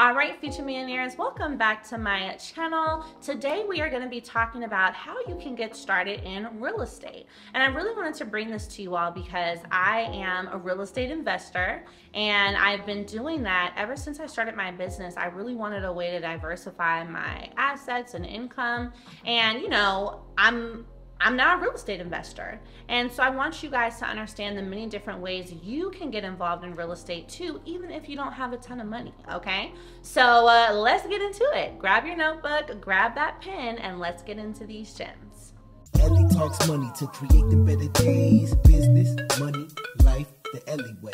All right, future millionaires, welcome back to my channel. Today we are going to be talking about how you can get started in real estate. And I really wanted to bring this to you all because I am a real estate investor and I've been doing that ever since I started my business. I really wanted a way to diversify my assets and income. And you know, I'm now a real estate investor. And so I want you guys to understand the many different ways you can get involved in real estate too, even if you don't have a ton of money, okay? So let's get into it. Grab your notebook, grab that pen, and let's get into these gems. Ellie Talks Money to create the better days, business, money, life, the Ellie way.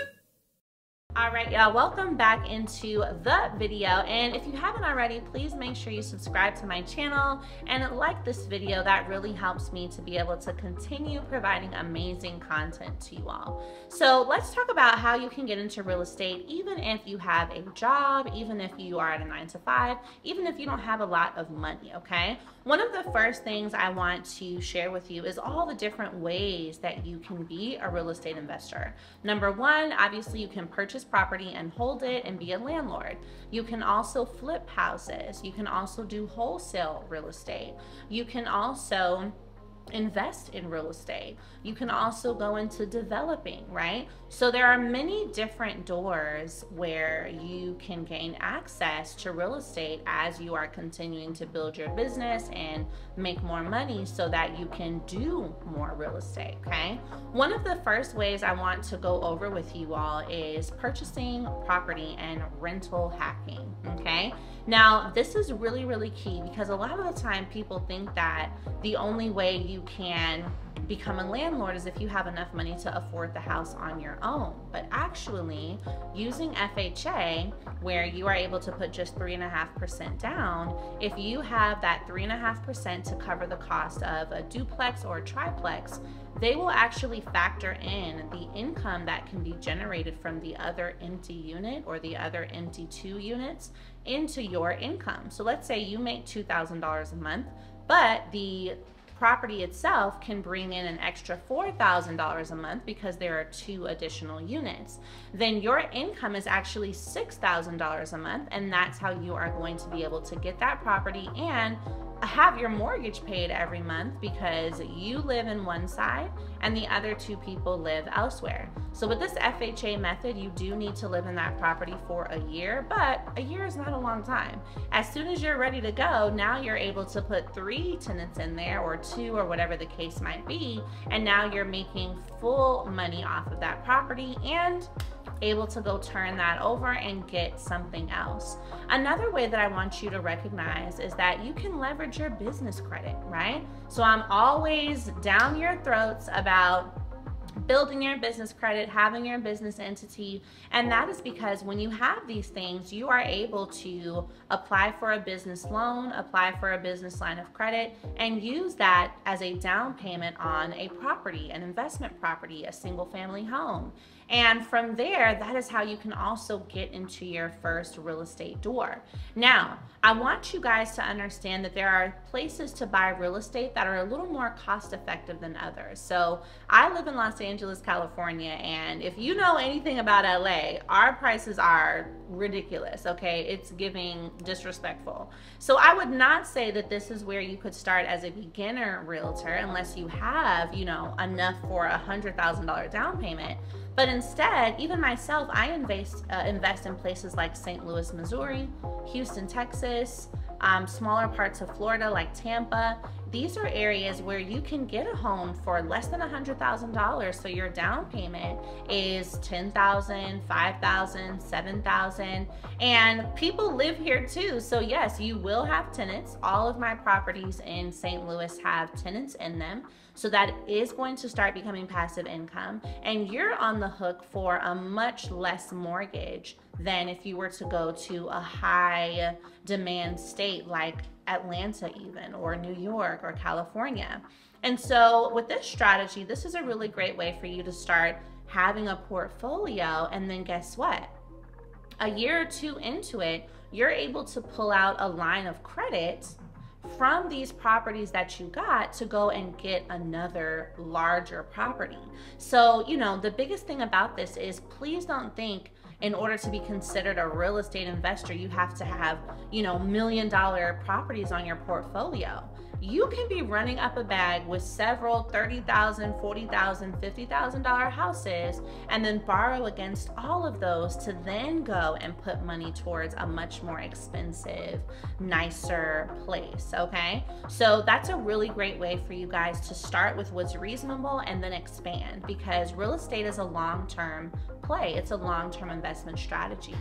All right, y'all, welcome back into the video. And if you haven't already, please make sure you subscribe to my channel and like this video. That really helps me to be able to continue providing amazing content to you all. So let's talk about how you can get into real estate, even if you have a job, even if you are at a 9-to-5, even if you don't have a lot of money, okay? One of the first things I want to share with you is all the different ways that you can be a real estate investor. Number one, obviously you can purchase property and hold it and be a landlord. You can also flip houses. You can also do wholesale real estate. You can also invest in real estate. You can also go into developing, right? So there are many different doors where you can gain access to real estate as you are continuing to build your business and make more money so that you can do more real estate, okay? One of the first ways I want to go over with you all is purchasing property and rental hacking, okay? Now, this is really, really key because a lot of the time people think that the only way you can become a landlord is if you have enough money to afford the house on your own. But actually, using FHA, where you are able to put just 3.5% down, if you have that 3.5% to cover the cost of a duplex or a triplex, they will actually factor in the income that can be generated from the other empty unit or the other empty 2 units into your income. So let's say you make $2,000 a month, but the property itself can bring in an extra $4,000 a month because there are 2 additional units. Then your income is actually $6,000 a month, and that's how you are going to be able to get that property and have your mortgage paid every month because you live in one side and the other 2 people live elsewhere. So with this FHA method, you do need to live in that property for a year, but a year is not a long time. As soon as you're ready to go, now you're able to put 3 tenants in there or 2 or whatever the case might be, and now you're making full money off of that property and able to go turn that over and get something else. Another way that I want you to recognize is that you can leverage your business credit, right? So I'm always down your throats about building your business credit, having your business entity, and that is because when you have these things, you are able to apply for a business loan, apply for a business line of credit, and use that as a down payment on a property, an investment property, a single-family home. And from there, that is how you can also get into your first real estate door. Now, I want you guys to understand that there are places to buy real estate that are a little more cost-effective than others. So I live in Los Angeles, California, and if you know anything about LA, our prices are ridiculous, okay? It's giving disrespectful. So I would not say that this is where you could start as a beginner realtor unless you have, you know, enough for a $100,000 down payment. But instead, even myself, I invest in places like St. Louis, Missouri, Houston, Texas, smaller parts of Florida like Tampa. These are areas where you can get a home for less than $100,000. So your down payment is $10,000, $5,000, $7,000. And people live here too. So yes, you will have tenants. All of my properties in St. Louis have tenants in them. So that is going to start becoming passive income. And you're on the hook for a much less mortgage than if you were to go to a high demand state like Atlanta even, or New York, or California. And so with this strategy, this is a really great way for you to start having a portfolio, and then guess what? A year or 2 into it, you're able to pull out a line of credit from these properties that you got to go and get another larger property. So, you know, the biggest thing about this is please don't think in order to be considered a real estate investor, you have to have, $1 million properties on your portfolio. You can be running up a bag with several $30,000, $40,000, $50,000 houses, and then borrow against all of those to then go and put money towards a much more expensive, nicer place, okay? So that's a really great way for you guys to start with what's reasonable and then expand, because real estate is a long-term play. It's a long-term investment strategy.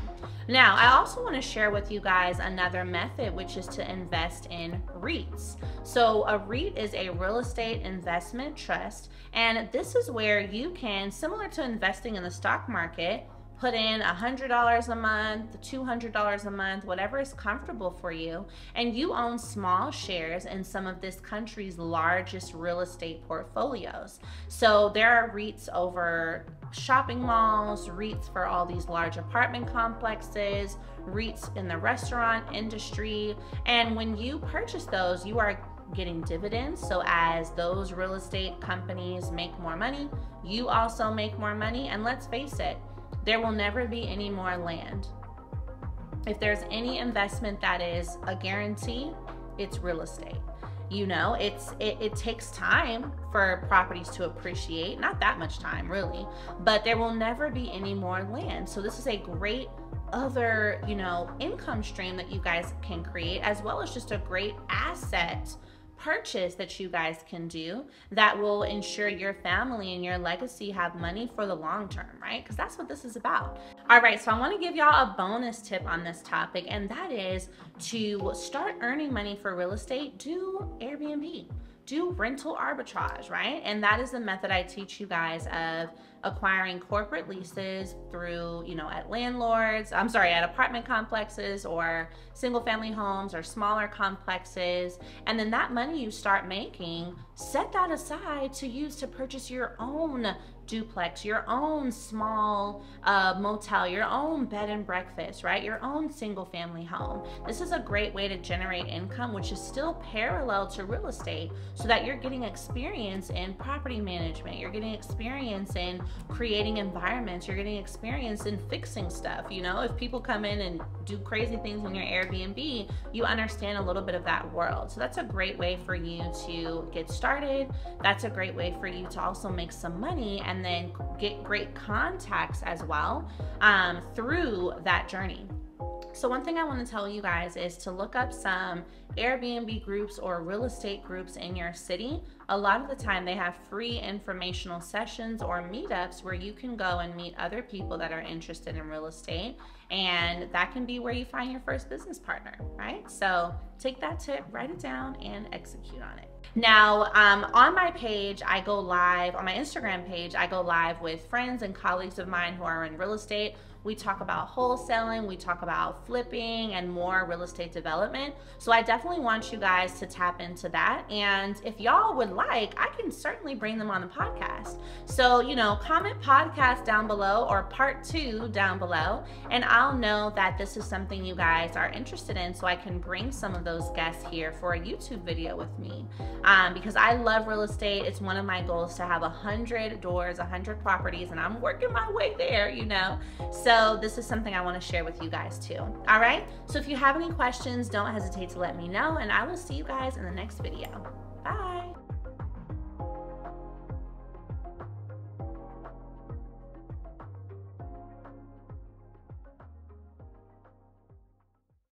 Now, I also want to share with you guys another method, which is to invest in REITs. So a REIT is a real estate investment trust, and this is where you can, similar to investing in the stock market, put in $100 a month, $200 a month, whatever is comfortable for you, and you own small shares in some of this country's largest real estate portfolios. So there are REITs over shopping malls, REITs for all these large apartment complexes, REITs in the restaurant industry, and when you purchase those, you are getting dividends. So as those real estate companies make more money, you also make more money, and let's face it, there will never be any more land. If there's any investment that is a guarantee, it's real estate. It takes time for properties to appreciate, not that much time really, but there will never be any more land. So this is a great other, income stream that you guys can create, as well as just a great asset purchase that you guys can do that will ensure your family and your legacy have money for the long term, right? Because that's what this is about. All right, so I want to give y'all a bonus tip on this topic, and that is to start earning money for real estate. Do Airbnb, do rental arbitrage, right? And that is the method I teach you guys of acquiring corporate leases through, at landlords, at apartment complexes or single family homes or smaller complexes. And then that money you start making, set that aside to use to purchase your own duplex, your own small motel, your own bed and breakfast, right? Your own single family home. This is a great way to generate income, which is still parallel to real estate, so that you're getting experience in property management, you're getting experience in creating environments, you're getting experience in fixing stuff. If people come in and do crazy things on your Airbnb, you understand a little bit of that world. So that's a great way for you to get started. That's a great way for you to also make some money and then get great contacts as well through that journey. So one thing I want to tell you guys is to look up some Airbnb groups or real estate groups in your city. A lot of the time they have free informational sessions or meetups where you can go and meet other people that are interested in real estate, and that can be where you find your first business partner, right? So take that tip, write it down, and execute on it. Now, on my page, I go live, on my Instagram page, I go live with friends and colleagues of mine who are in real estate. We talk about wholesaling, we talk about flipping and more real estate development. So I definitely want you guys to tap into that. And if y'all would like, I can certainly bring them on the podcast. So, comment podcast down below or part 2 down below, and I'll know that this is something you guys are interested in, so I can bring some of those guests here for a YouTube video with me. Because I love real estate. It's one of my goals to have 100 doors, 100 properties, and I'm working my way there, So this is something I want to share with you guys too. All right, so if you have any questions, don't hesitate to let me know, and I will see you guys in the next video.